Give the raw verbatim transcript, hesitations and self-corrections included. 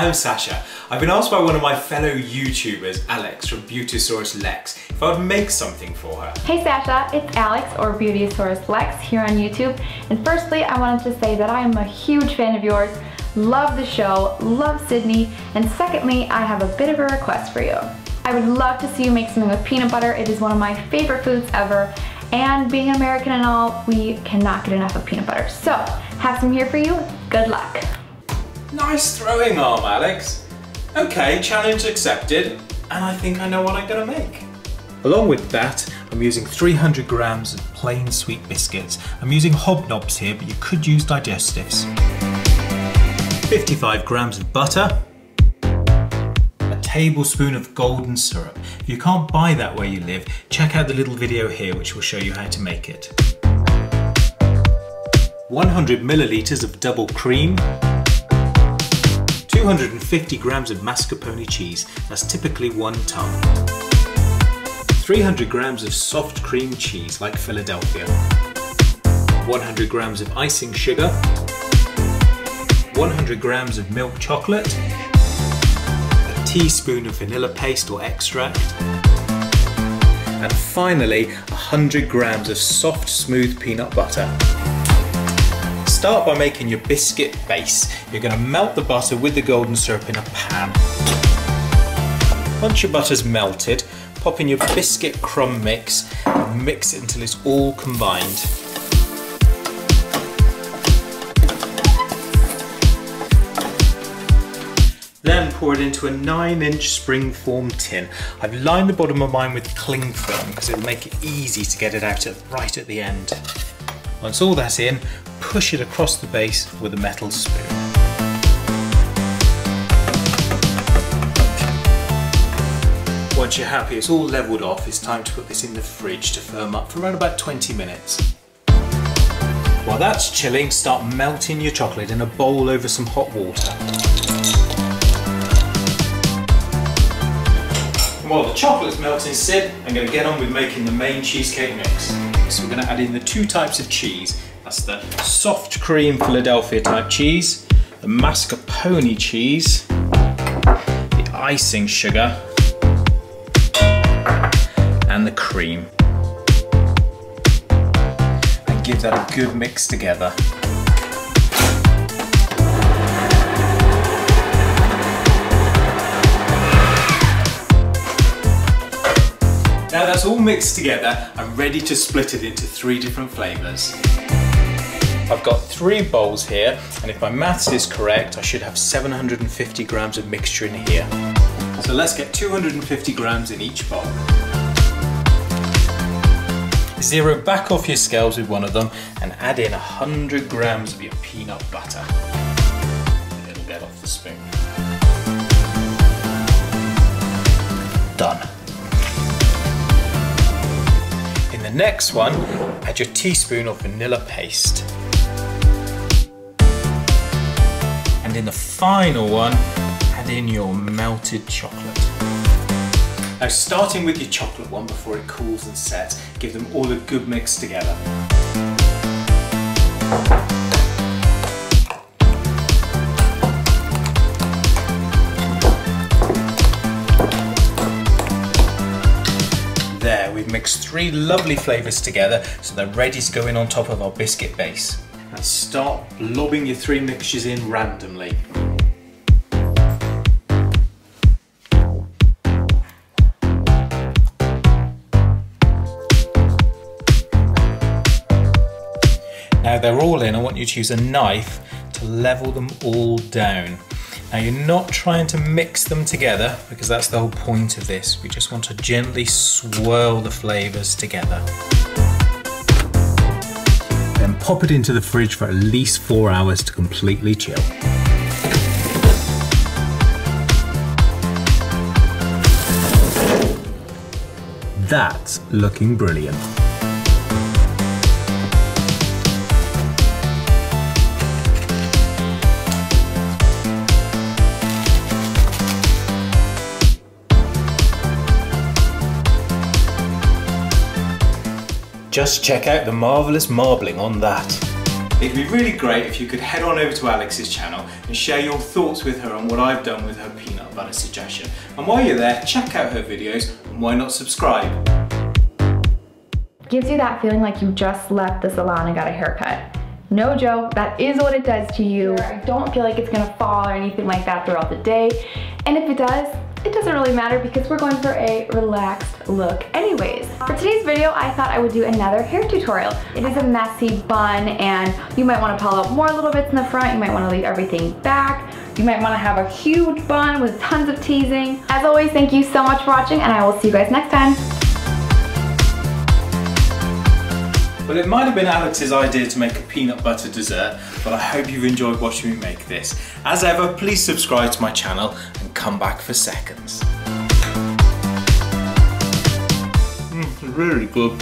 I'm Sacha. I've been asked by one of my fellow YouTubers, Alex from Beautyosaurus Lex, if I would make something for her. Hey Sacha, it's Alex or Beautyosaurus Lex here on YouTube. And firstly, I wanted to say that I am a huge fan of yours, love the show, love Sydney, and secondly, I have a bit of a request for you. I would love to see you make something with peanut butter. It is one of my favorite foods ever. And being an American and all, we cannot get enough of peanut butter. So, have some here for you. Good luck. Nice throwing arm, Alex. Okay, challenge accepted. And I think I know what I'm gonna make. Along with that, I'm using three hundred grams of plain sweet biscuits. I'm using Hobnobs here, but you could use Digestives. fifty-five grams of butter. Tablespoon of golden syrup. If you can't buy that where you live, check out the little video here which will show you how to make it. one hundred milliliters of double cream. two hundred fifty grams of mascarpone cheese, that's typically one tub. three hundred grams of soft cream cheese, like Philadelphia. one hundred grams of icing sugar. one hundred grams of milk chocolate. Teaspoon of vanilla paste or extract, and finally one hundred grams of soft smooth peanut butter. Start by making your biscuit base. You're going to melt the butter with the golden syrup in a pan. Once your butter's melted, pop in your biscuit crumb mix and mix it until it's all combined. Then pour it into a nine inch spring-form tin. I've lined the bottom of mine with cling film because it'll make it easy to get it out of right at the end. Once all that's in, push it across the base with a metal spoon. Once you're happy it's all leveled off, it's time to put this in the fridge to firm up for around about twenty minutes. While that's chilling, start melting your chocolate in a bowl over some hot water. While the chocolate's melting, Sid, I'm going to get on with making the main cheesecake mix. So we're going to add in the two types of cheese. That's the soft cream Philadelphia type cheese, the mascarpone cheese, the icing sugar, and the cream. And give that a good mix together. Now that's all mixed together, I'm ready to split it into three different flavours. I've got three bowls here, and if my maths is correct, I should have seven hundred fifty grams of mixture in here. So let's get two hundred fifty grams in each bowl. Zero back off your scales with one of them, and add in one hundred grams of your peanut butter. A little bit off the spoon. Done. The next one, add your teaspoon of vanilla paste. And in the final one, add in your melted chocolate. Now starting with your chocolate one before it cools and sets, give them all a good mix together. There, we've mixed three lovely flavours together so they're ready to go in on top of our biscuit base. And start lobbing your three mixtures in randomly. Now they're all in, I want you to use a knife to level them all down. Now you're not trying to mix them together because that's the whole point of this. We just want to gently swirl the flavours together. Then pop it into the fridge for at least four hours to completely chill. That's looking brilliant. Just check out the marvellous marbling on that. It'd be really great if you could head on over to Alex's channel and share your thoughts with her on what I've done with her peanut butter suggestion. And while you're there, check out her videos and why not subscribe? Gives you that feeling like you just left the salon and got a haircut. No joke, that is what it does to you. I don't feel like it's gonna fall or anything like that throughout the day. And if it does, it doesn't really matter because we're going for a relaxed look anyways. For today's video, I thought I would do another hair tutorial. It is a messy bun and you might wanna pull out more little bits in the front, you might wanna leave everything back, you might wanna have a huge bun with tons of teasing. As always, thank you so much for watching and I will see you guys next time. Well, it might have been Alex's idea to make a peanut butter dessert, but I hope you've enjoyed watching me make this. As ever, please subscribe to my channel and come back for seconds. Mm, it's really good.